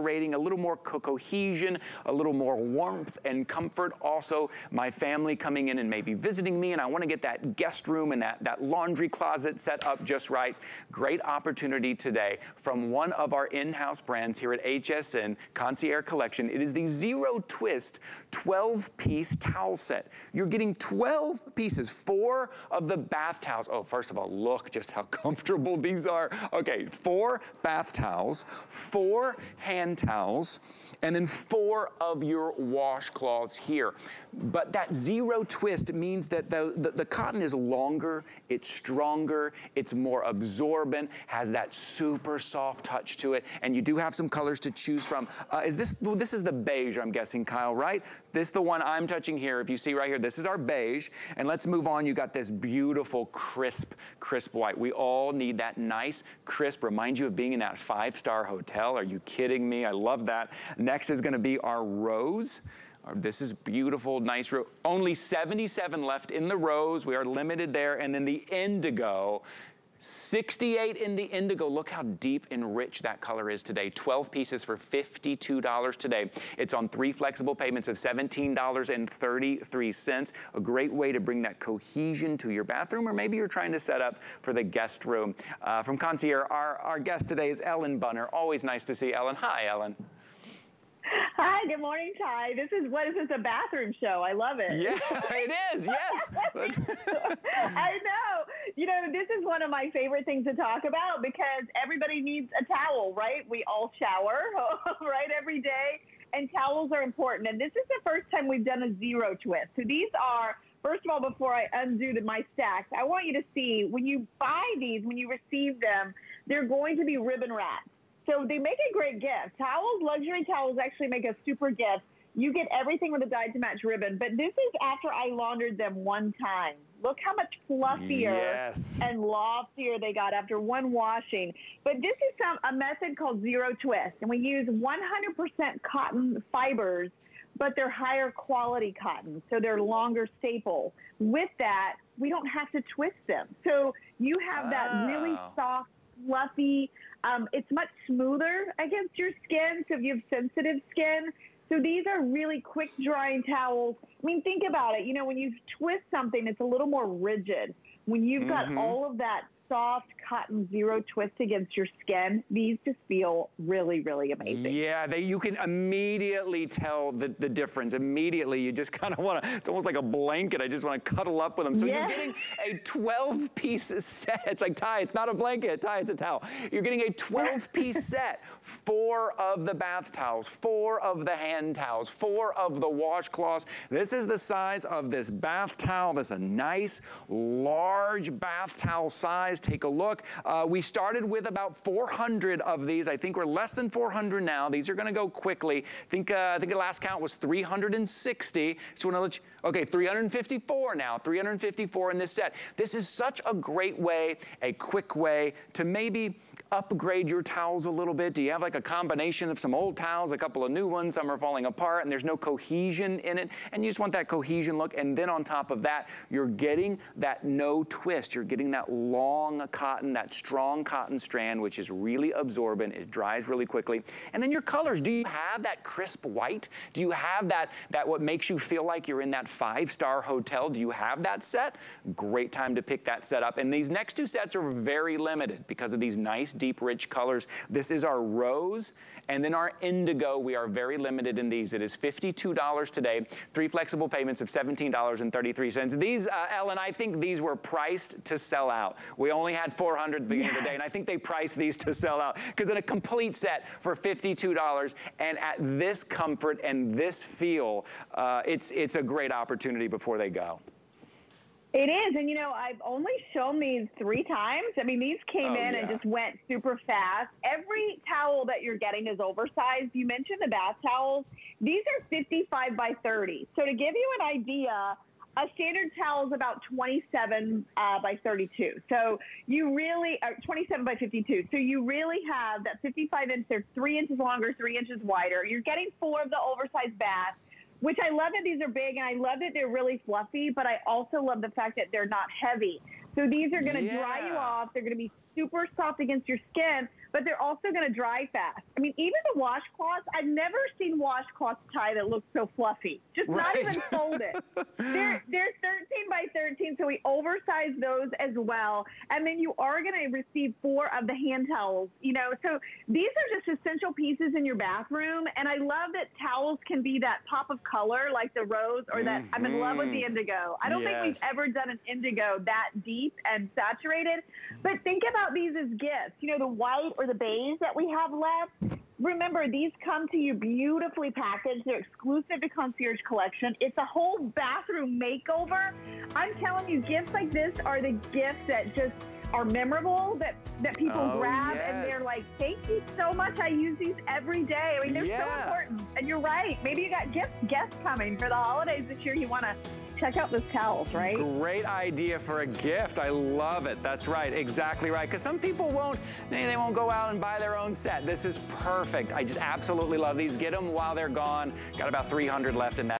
rating, a little more cohesion, a little more warmth and comfort. Also, my family coming in and maybe visiting me, and I want to get that guest room and that laundry closet set up just right. Great opportunity today from one of our in-house brands here at HSN, Concierge Collection. It is the Zero Twist 12-piece towel set. You're getting 12 pieces, 4 of the bath towels. Oh, first of all, look just how comfortable these are. Okay, 4 bath towels, 4 hand towels, and then 4 of your washcloths here. But that Zero Twist means that the cotton is longer, it's stronger, it's more absorbent, has that super soft touch to it, and you do have some colors to choose from. This is the beige, I'm guessing, Kyle, right? This is the one I'm touching here. If you see right here, this is our beige. And let's move on. You got this beautiful, crisp white. We all need that nice, crisp, reminds you of being in that 5-star hotel. Are you kidding me? I love that. Next is gonna be our rose. This is beautiful, nice row. Only 77 left in the rose. We are limited there. And then the indigo. 68 in the indigo. Look how deep and rich that color is today. 12 pieces for $52 today. It's on 3 flexible payments of $17.33. A great way to bring that cohesion to your bathroom, or maybe you're trying to set up for the guest room. From Concierge, our guest today is Ellen Bunner. Always nice to see Ellen. Hi, Ellen. Hi, good morning, Ty. This is, what is this, a bathroom show? I love it. Yeah, it is, yes. I know. You know, this is one of my favorite things to talk about because everybody needs a towel, right? We all shower, right, every day. And towels are important. And this is the first time we've done a Zero Twist. So these are, first of all, before I undo my stacks, I want you to see, when you buy these, when you receive them, they're going to be ribbon wrapped. So they make a great gift. Towels, luxury towels actually make a super gift. You get everything with a dyed to match ribbon, but this is after I laundered them one time. Look how much fluffier and loftier they got after one washing. But this is a method called Zero Twist, and we use 100% cotton fibers, but they're higher quality cotton, so they're longer staple. With that, we don't have to twist them. So you have that really soft, fluffy, it's much smoother against your skin, so if you have sensitive skin. So these are really quick drying towels. I mean, think about it. You know, when you twist something, it's a little more rigid. When you've got all of that soft cotton Zero Twist against your skin, these just feel really, really amazing. Yeah, you can immediately tell the difference. Immediately, you just kind of want to, it's almost like a blanket. I just want to cuddle up with them. So you're getting a 12-piece set. It's like, Ty, it's not a blanket. Ty, it's a towel. You're getting a 12-piece set. 4 of the bath towels, 4 of the hand towels, 4 of the washcloths. This is the size of this bath towel. This is a nice, large bath towel size. Take a look. We started with about 400 of these. I think we're less than 400 now. These are going to go quickly. I think the last count was 360. So want to let you, okay, 354 now. 354 in this set. This is such a great way, a quick way to maybe upgrade your towels a little bit. Do you have like a combination of some old towels, a couple of new ones, some are falling apart, and there's no cohesion in it, and you just want that cohesion look? And then on top of that, you're getting that no twist. You're getting that long cotton, that strong cotton strand, which is really absorbent. It dries really quickly. And then your colors. Do you have that crisp white? Do you have that what makes you feel like you're in that 5-star hotel? Do you have that set? Great time to pick that set up. And these next 2 sets are very limited because of these nice, deep, rich colors. This is our rose and then our indigo. We are very limited in these. It is $52 today, 3 flexible payments of $17.33. These, Ellen, I think these were priced to sell out. We only had 400 at the beginning of the day, and I think they priced these to sell out because in a complete set for $52, and at this comfort and this feel, it's a great opportunity before they go. It is, and you know, I've only shown these 3 times. I mean, these came in and just went super fast. Every towel that you're getting is oversized. You mentioned the bath towels. These are 55 by 30. So to give you an idea, a standard towel is about 27 by 32. So you really, 27 by 52. So you really have that 55 inch, they're 3 inches longer, 3 inches wider. You're getting 4 of the oversized baths, which I love that these are big, and I love that they're really fluffy, but I also love the fact that they're not heavy. So these are gonna dry you off. They're gonna be super soft against your skin, but they're also going to dry fast. I mean, even the washcloths, I've never seen washcloth tie that looks so fluffy. Just right. Not even folded. They're 13 by 13, so we oversized those as well. And then you are going to receive 4 of the hand towels, you know. So these are just essential pieces in your bathroom. And I love that towels can be that pop of color, like the rose or that I'm in love with the indigo. I don't think we've ever done an indigo that deep and saturated. But think about these as gifts. You know, the white or the beige that we have left. Remember, these come to you beautifully packaged. They're exclusive to Concierge Collection. It's a whole bathroom makeover. I'm telling you, gifts like this are the gifts that just are memorable, that people grab and they're like, thank you so much. I use these every day. I mean, they're so important. And you're right. Maybe you got guests coming for the holidays this year. You want to check out those towels, right? Great idea for a gift. I love it. That's right. Exactly right. Because some people won't, they won't go out and buy their own set. This is perfect. I just absolutely love these. Get them while they're gone. Got about 300 left in that.